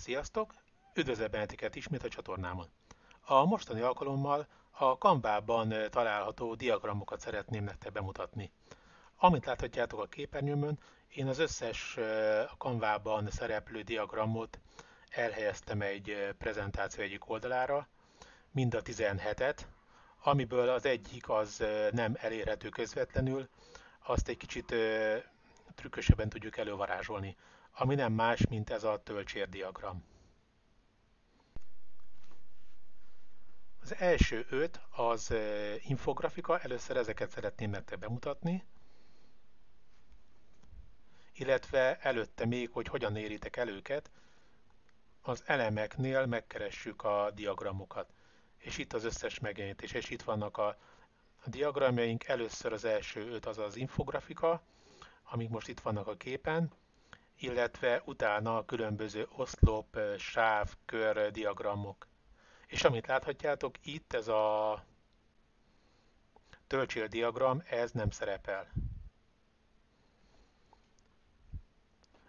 Sziasztok! Üdvözlök benneteket ismét a csatornámon. A mostani alkalommal a Canva-ban található diagramokat szeretném nektek bemutatni. Amint láthatjátok a képernyőmön, én az összes Canva-ban szereplő diagramot elhelyeztem egy prezentáció egyik oldalára, mind a 17-et, amiből az egyik az nem elérhető közvetlenül, azt egy kicsit trükkösebben tudjuk elővarázsolni, ami nem más, mint ez a töltsérdiagram. Az első 5 az infografika, először ezeket szeretném nektek bemutatni, illetve előtte még, hogy hogyan éritek el őket, az elemeknél megkeressük a diagramokat. És itt az összes megjelenítés, és itt vannak a diagramjaink, először az első 5 az az infografika, amik most itt vannak a képen, illetve utána a különböző oszlop, sáv, kör diagramok. És amit láthatjátok, itt ez a töltsél diagram, ez nem szerepel.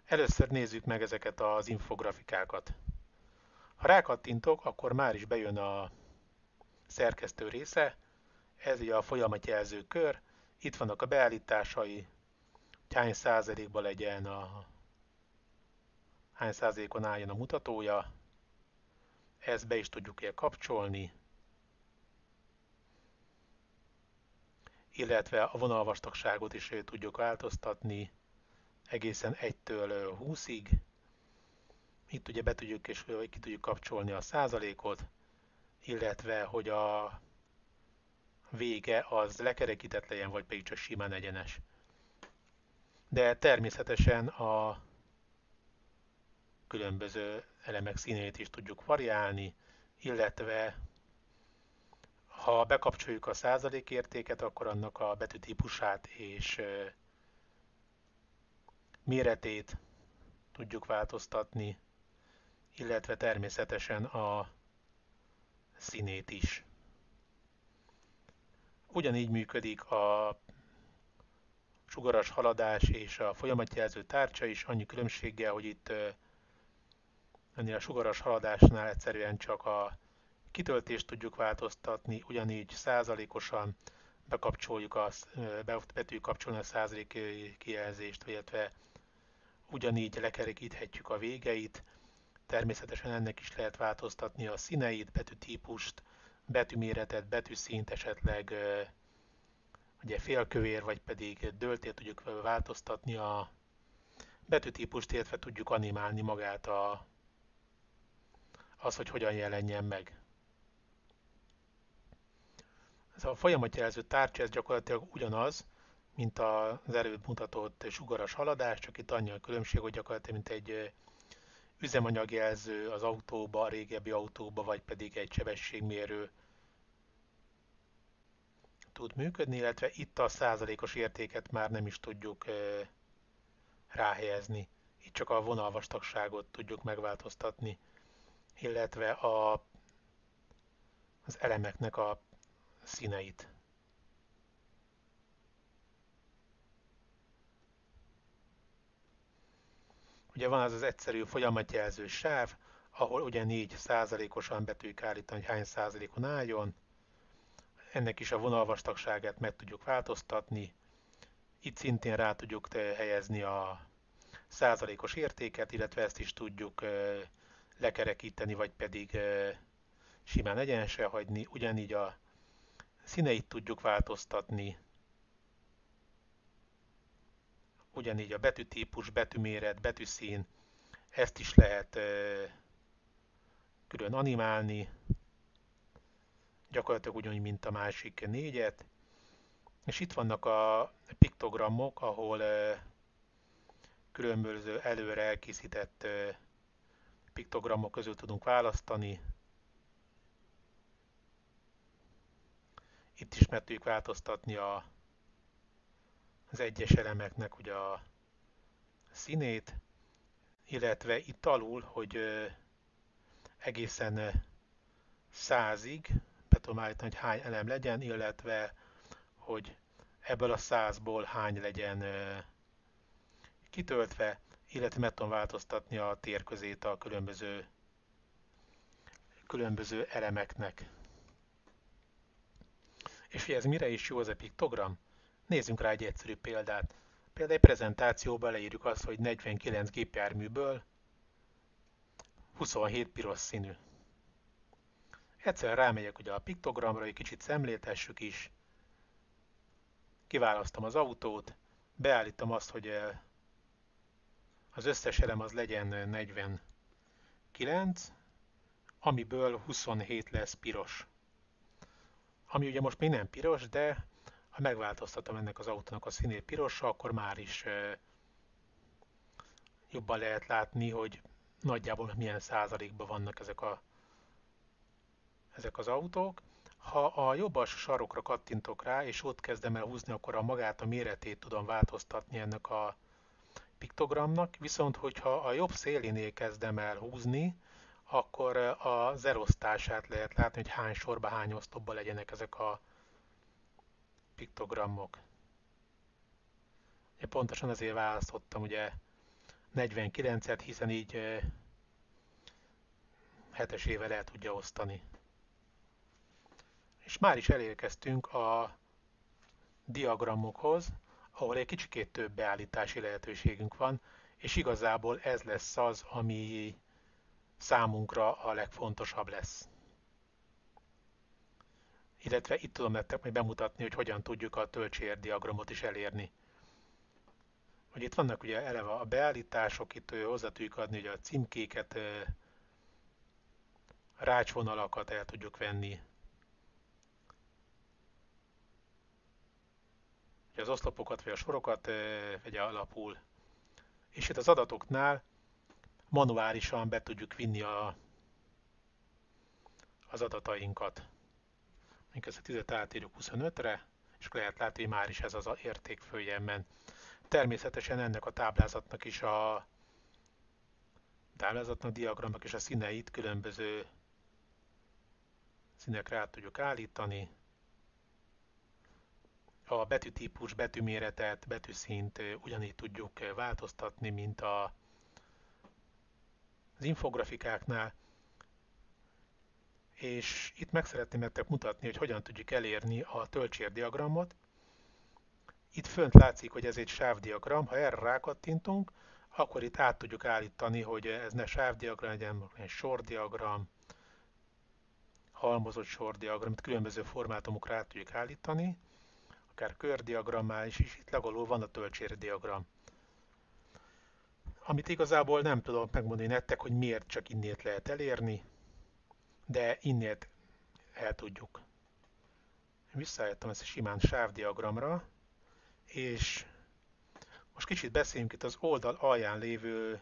Először nézzük meg ezeket az infografikákat. Ha rákattintok, akkor már is bejön a szerkesztő része, ez ugye a folyamatjelző kör, itt vannak a beállításai, hány százalékban legyen a hány százalékon álljon a mutatója, ezt be is tudjuk kapcsolni, illetve a vonalvastagságot is tudjuk változtatni egészen 1-től 20-ig. Itt ugye be tudjuk és ki tudjuk kapcsolni a százalékot, illetve hogy a vége az lekerekített legyen, vagy pedig csak simán egyenes. De természetesen a különböző elemek színét is tudjuk variálni, illetve ha bekapcsoljuk a százalékértéket, akkor annak a betűtípusát és méretét tudjuk változtatni, illetve természetesen a színét is. Ugyanígy működik a sugaras haladás és a folyamatjelző tárcsa is, annyi különbséggel, hogy itt ennél a sugaras haladásnál egyszerűen csak a kitöltést tudjuk változtatni, ugyanígy százalékosan bekapcsoljuk a százalék kijelzést, illetve ugyanígy lekerekíthetjük a végeit. Természetesen ennek is lehet változtatni a színeit, betűtípust, betűméretet, betűszínt, esetleg ugye félkövér, vagy pedig döltét tudjuk változtatni a betűtípust, illetve tudjuk animálni magát az, hogy hogyan jelenjen meg. Ez a folyamatjelző tárcsa, ez gyakorlatilag ugyanaz, mint az előbb mutatott sugaras haladás, csak itt annyi a különbség, hogy gyakorlatilag mint egy üzemanyagjelző az autóba, a régebbi autóba, vagy pedig egy sebességmérő tud működni, illetve itt a százalékos értéket már nem is tudjuk ráhelyezni. Itt csak a vonalvastagságot tudjuk megváltoztatni, illetve az elemeknek a színeit. Ugye van az egyszerű folyamatjelző sáv, ahol ugye 4%-osan be tudjuk állítani, hogy hány százalékon álljon. Ennek is a vonalvastagságát meg tudjuk változtatni. Itt szintén rá tudjuk helyezni a százalékos értéket, illetve ezt is tudjuk lekerekíteni, vagy pedig simán egyenesre hagyni. Ugyanígy a színeit tudjuk változtatni. Ugyanígy a betűtípus, betűméret, betűszín, ezt is lehet külön animálni, gyakorlatilag ugyanúgy, mint a másik 4-et. És itt vannak a piktogramok, ahol különböző előre elkészített piktogramok közül tudunk választani. Itt is meg tudjuk változtatni az egyes elemeknek ugye a színét, illetve itt alul, hogy egészen 100-ig be tudom állítani, hogy hány elem legyen, illetve hogy ebből a 100-ból hány legyen kitöltve, illetve meg tudom változtatni a térközét a különböző elemeknek. És hogy ez mire is jó az a piktogram? Nézzünk rá egy egyszerű példát. Például egy prezentációba leírjuk azt, hogy 49 gépjárműből 27 piros színű. Egyszerűen rámegyek ugye a piktogramra, egy kicsit szemléltessük is. Kiválasztom az autót, beállítom azt, hogy az összes elem az legyen 49, amiből 27 lesz piros. Ami ugye most még nem piros, de ha megváltoztatom ennek az autónak a színét pirosra, akkor már is jobban lehet látni, hogy nagyjából milyen százalékban vannak ezek az autók. Ha a jobb alsó sarokra kattintok rá, és ott kezdem el húzni, akkor a magát a méretét tudom változtatni ennek a piktogramnak, viszont hogyha a jobb szélénél kezdem el húzni, akkor az elosztását lehet látni, hogy hány sorba, hány oszlopba legyenek ezek a piktogramok. Én pontosan ezért választottam ugye 49-et, hiszen így hetesével el tudja osztani. És már is elérkeztünk a diagramokhoz, ahol egy kicsikét több beállítási lehetőségünk van, és igazából ez lesz az, ami számunkra a legfontosabb lesz. Illetve itt tudom nektek majd bemutatni, hogy hogyan tudjuk a töltsérdiagramot is elérni. Hogy itt vannak ugye eleve a beállítások, itt hozzá tudjuk adni, hogy a címkéket, rácsvonalakat el tudjuk venni. Az oszlopokat vagy a sorokat vegye alapul. És itt az adatoknál manuálisan be tudjuk vinni az adatainkat. Még ezt a 10-et átírjuk 25-re, és lehet látni, hogy már is ez az érték följebb ment. Természetesen ennek a táblázatnak is diagramnak is a színeit különböző színekre át tudjuk állítani. A betűtípus, betűméretet, betűszint ugyanígy tudjuk változtatni, mint az infografikáknál. És itt meg szeretném nektek mutatni, hogy hogyan tudjuk elérni a töltsérdiagramot. Itt fönt látszik, hogy ez egy sávdiagram. Ha erre rákattintunk, akkor itt át tudjuk állítani, hogy ez ne sávdiagram legyen, hanem sordiagram, halmozott sordiagram, itt különböző formátumokra át tudjuk állítani. Akár kördiagrammá is, és itt legalább van a töltsérdiagram. Amit igazából nem tudom megmondani nektek, hogy miért csak innét lehet elérni, de innét el tudjuk. Visszaállítottam ezt a simán sávdiagramra, és most kicsit beszéljünk itt az oldal alján lévő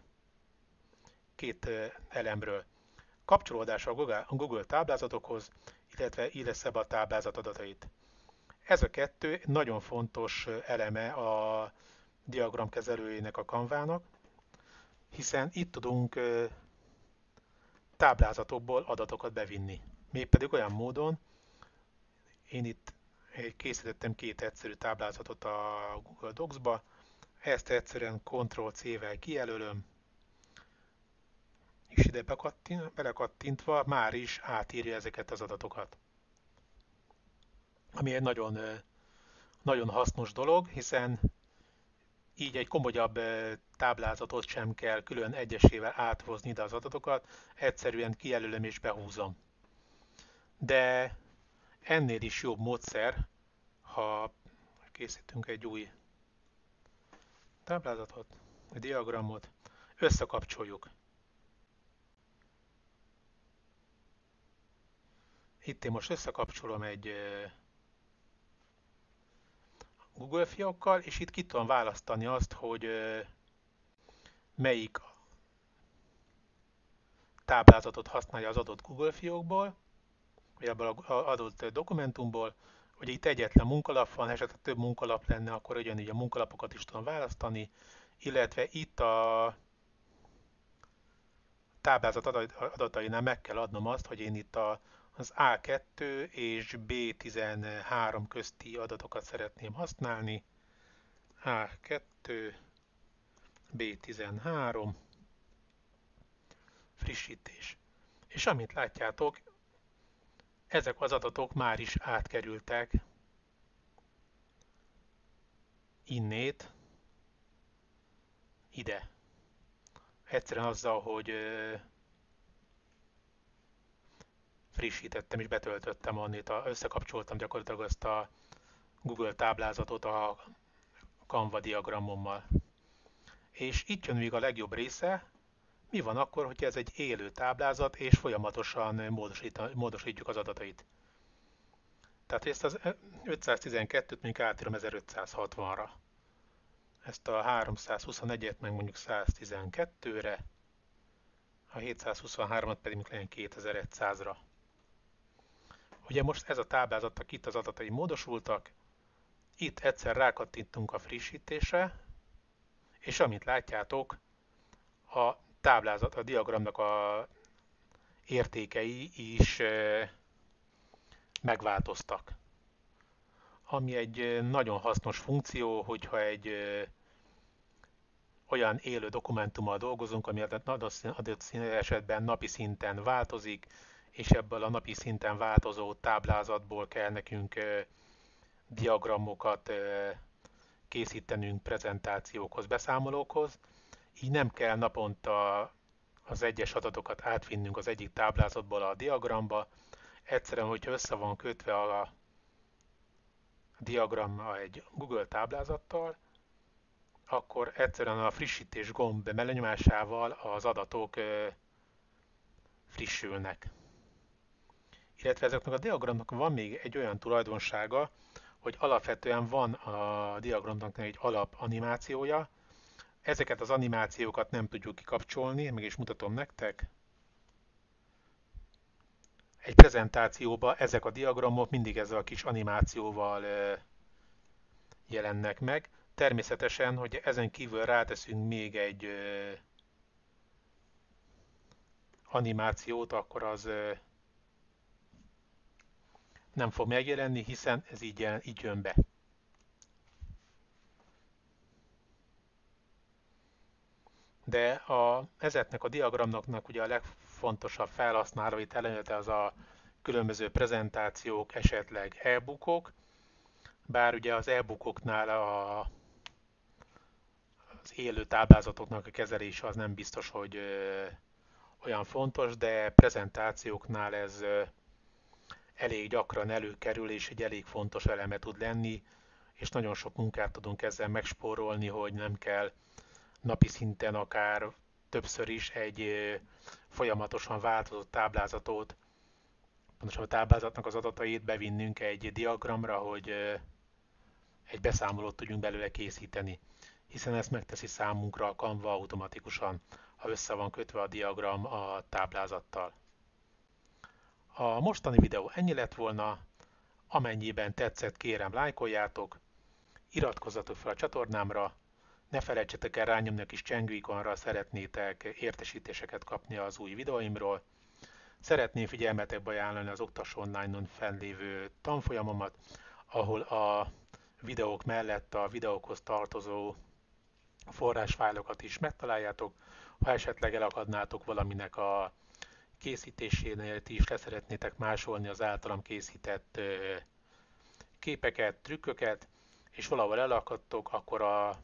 két elemről. Kapcsolódás a Google táblázatokhoz, illetve illeszebb a táblázat adatait. Ez a kettő nagyon fontos eleme a diagramkezelőjének, a Canvának, hiszen itt tudunk táblázatokból adatokat bevinni. Mégpedig olyan módon, én itt készítettem két egyszerű táblázatot a Google Docs-ba, ezt egyszerűen Ctrl-C-vel kijelölöm, és ide belekattintva már is átírja ezeket az adatokat. Ami egy nagyon hasznos dolog, hiszen így egy komolyabb táblázatot sem kell külön egyesével áthozni ide az adatokat, egyszerűen kijelölöm és behúzom. De ennél is jobb módszer, ha készítünk egy új táblázatot, egy diagramot, összekapcsoljuk. Itt én most összekapcsolom egy Google fiókkal, és itt ki tudom választani azt, hogy melyik táblázatot használja az adott Google fiókból, vagy abból az adott dokumentumból. Ugye itt egyetlen munkalap van, esetleg több munkalap lenne, akkor ugyanígy a munkalapokat is tudom választani, illetve itt a táblázat adatainál meg kell adnom azt, hogy én itt az A2 és B13 közti adatokat szeretném használni. A2, B13, frissítés. És amit látjátok, ezek az adatok már is átkerültek innét ide. Egyszerűen azzal, hogy frissítettem és betöltöttem annét, összekapcsoltam gyakorlatilag azt a Google táblázatot a Canva diagramommal. És itt jön még a legjobb része, mi van akkor, hogyha ez egy élő táblázat, és folyamatosan módosítjuk az adatait. Tehát ezt az 512-t még átírom 1560-ra. Ezt a 321-et meg mondjuk 112-re, a 723-at pedig legyen 2100-ra. Ugye most ez a táblázatnak itt az adatai módosultak, itt egyszer rákattintunk a frissítésre, és amit látjátok, a táblázat, a diagramnak a értékei is megváltoztak. Ami egy nagyon hasznos funkció, hogyha egy olyan élő dokumentummal dolgozunk, ami adott esetben napi szinten változik, és ebből a napi szinten változó táblázatból kell nekünk diagramokat készítenünk prezentációkhoz, beszámolókhoz. Így nem kell naponta az egyes adatokat átvinnünk az egyik táblázatból a diagramba. Egyszerűen, hogyha össze van kötve a diagram egy Google táblázattal, akkor egyszerűen a frissítés gomb megnyomásával az adatok frissülnek. Illetve ezeknek a diagramnak van még egy olyan tulajdonsága, hogy alapvetően van a diagramnak egy alapanimációja. Ezeket az animációkat nem tudjuk kikapcsolni, meg is mutatom nektek. Egy prezentációban ezek a diagramok mindig ezzel a kis animációval jelennek meg. Természetesen, hogy ezen kívül ráteszünk még egy animációt, akkor az nem fog megjelenni, hiszen ez így jön be. De ezeknek a diagramnak ugye a legfontosabb felhasználói területe az a különböző prezentációk, esetleg e-bookok, bár ugye az e-bookoknál az élő táblázatoknak a kezelése az nem biztos, hogy olyan fontos, de prezentációknál ez elég gyakran előkerül, és egy elég fontos eleme tud lenni, és nagyon sok munkát tudunk ezzel megspórolni, hogy nem kell napi szinten akár többször is egy folyamatosan változó táblázatot, pontosan a táblázatnak az adatait bevinnünk egy diagramra, hogy egy beszámolót tudjunk belőle készíteni, hiszen ezt megteszi számunkra a Canva automatikusan, ha össze van kötve a diagram a táblázattal. A mostani videó ennyi lett volna, amennyiben tetszett, kérem lájkoljátok, iratkozzatok fel a csatornámra, ne felejtsetek el rányomni a kis csengő ikonra, szeretnétek értesítéseket kapni az új videóimról. Szeretném figyelmetekbe ajánlani az Oktas Online-on fennlévő tanfolyamomat, ahol a videók mellett a videókhoz tartozó forrásfájlokat is megtaláljátok. Ha esetleg elakadnátok valaminek a készítésénél, ti is leszeretnétek másolni az általam készített képeket, trükköket, és valahol elakadtok, akkor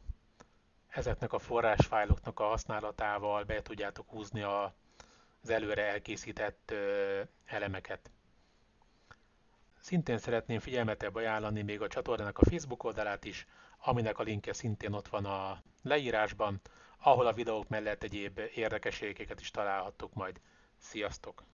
ezeknek a forrásfájloknak a használatával be tudjátok húzni az előre elkészített elemeket. Szintén szeretném figyelmetekbe ajánlani még a csatornának a Facebook oldalát is, aminek a linkje szintén ott van a leírásban, ahol a videók mellett egyéb érdekességeket is találhattok majd. Sziasztok!